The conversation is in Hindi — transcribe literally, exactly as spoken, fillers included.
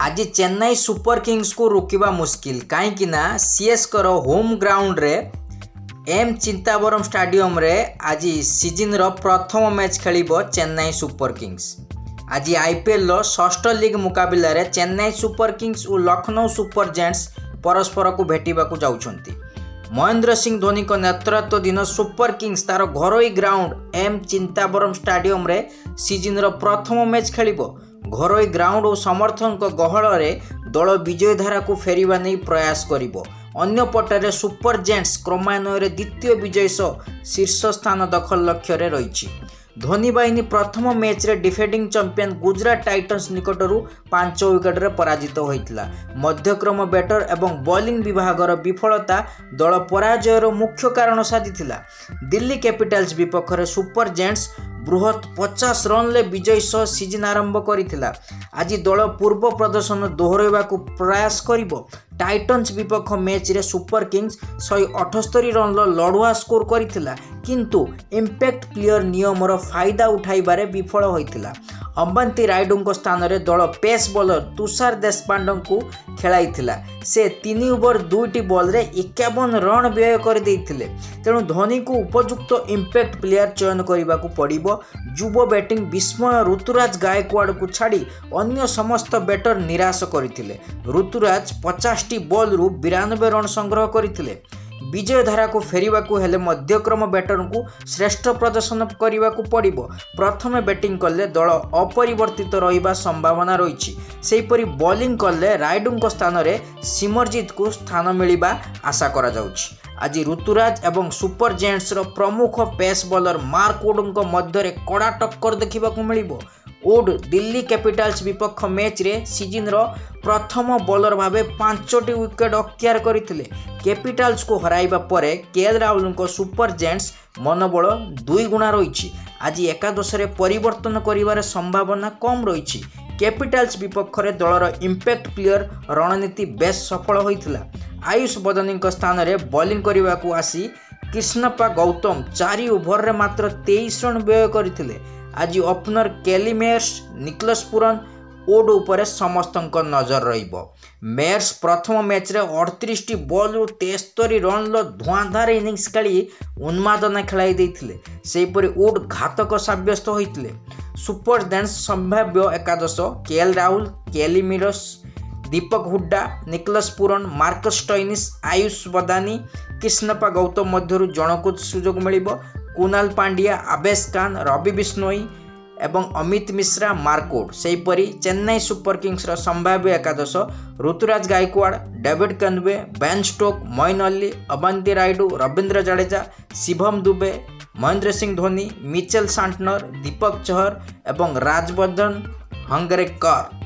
आज चेन्नई सुपर किंग्स को रोकवा मुश्किल कहीं सीएसकर होम ग्राउंड रे एम चिंताबरम स्टाडियम रे आज सीजन रो प्रथम मैच खेलिबो चेन्नई सुपर किंग्स। आज आईपीएल रो षष्ठ लीग मुकाबला रे चेन्नई सुपर किंग्स और लखनऊ सुपर जायंट्स परस्पर को भेटिबाकू जाउछंती। महेंद्र सिंह धोनी को नेतृत्व दिन सुपर किंग्स तार घरोई ग्राउंड एम चिंताबरम स्टाडियम रे सीजन रो प्रथम मैच खेलिबो। घरोई ग्राउंड और समर्थन गहल रे दल विजय धारा को फेरिबा नै प्रयास करिबो। अन्यपटे सुपर जेन्ट्स क्रमान्वय द्वितीय विजय सह शीर्ष स्थान दखल लक्ष्य रही। धोनी बाहिनी प्रथम मैच रे डिफेंडिंग चैंपियन गुजरात टाइटन्स निकटर पांच विकेट रे पराजित होता। मध्यक्रम बैटर एवं बॉलिंग विभागर विफलता दल पराजयर मुख्य कारण साजिता। दिल्ली कैपिटल्स विपक्ष सुपर जेन्ट्स बृहत पचास रन ले विजय सह सीजन आरंभ करथिला। आज दल पूर्व प्रदर्शन दोहराइबाकू प्रयास करिबो। टाइटन्स विपक्ष मैच रे सुपर किंग्स एक सौ अठहत्तर रन लड़ुआ स्कोर करथिला किंतु इंपैक्ट प्लेयर नियम रो फायदा उठाइबारे विफल होइथिला। अंबाती रायडू स्थान रे दल पेस बॉलर तुषार देशपांडे को खेलाइथिला। से तीन ओवर दुईटी बॉल रे इक्यावन रन व्यय कर देथिले। तेणु धोनी को उपयुक्त इंपैक्ट प्लेयर चयन करबाकू पड़िबो। युवा बैटिंग विस्मय ऋतुराज गायकवाड़ को छाड़ी अन्य समस्त बैटर निराश करथिले। ऋतुराज पचास टी बॉल रु बानवे रन संग्रह करथिले। विजय धारा को फेरिबाकू हेले मध्यक्रम बैटर को श्रेष्ठ प्रदर्शन करने पड़िबो। प्रथम बैटिंग कले दल अपरिवर्तित रहिबा संभावना रही। सेहीपरि बॉलिंग कले रायडू स्थान रे सिमरजीत को स्थान मिलिबा आशा करा जाउछि। आज ऋतुराज एवं सुपर जेन्ट्स रो प्रमुख पेस बॉलर मार्क वुड को मध्य कड़ा टक्कर देखा मिलिबो। वुड दिल्ली कैपिटल्स विपक्ष मैच रे सीजन रो प्रथम बॉलर भावे पांचटी विकेट अख्तियार करथिले। कैपिटल्स को हराइबा परे केएल राहुल को सुपर जेन्ट्स मनोबल दुई गुणा रही। आज एकादश रे परिवर्तन करिवार संभावना कम रही। कैपिटल्स विपक्ष रे दलर इंपैक्ट प्लेयर रणनीति बेस सफल होइथिला। आयुष बदोनी स्थान रे बॉलिंग करिवाकू आसी कृष्णप्पा गौतम चार ओवर रे मात्र तेईस रन व्यय करथिले। आज opener Kyle Mayers Nicholas Pooran ओड उपर समस्त नजर रहिबो। मेयर्स प्रथम मैच रे अड़तीस टी बॉल रु तेस्तरी रन लो धुआंधार इनिंग्स खेली उन्मादना खेलाई देथिले। सेहीपरि ओड घातक साब्यस्त होइथिले। सुपर जेन्ट्स संभाव्य एकादश KL Rahul, Kyle Mayers, Deepak Hooda, Nicholas Pooran, Marcus Stoinis, Ayush Badoni, Krishnappa Gowtham मध्यरु जनकु सुजोग मिलिबो। कुणाल पांड्या, आबेश खान, रवि बिश्नोई एवं अमित मिश्रा, मार्क वुड। सेहीपरि चेन्नई सुपर किंग्स रो संभाव्य एकादश Ruturaj Gaikwad, David Conway, Ben stock, Moeen Ali, Ambati Rayudu, Ravindra Jadeja, Shivam Dube, Mahendra Singh Dhoni, Mitchell Santner, Deepak Chahar एवं राजवर्धन हंगरेकर।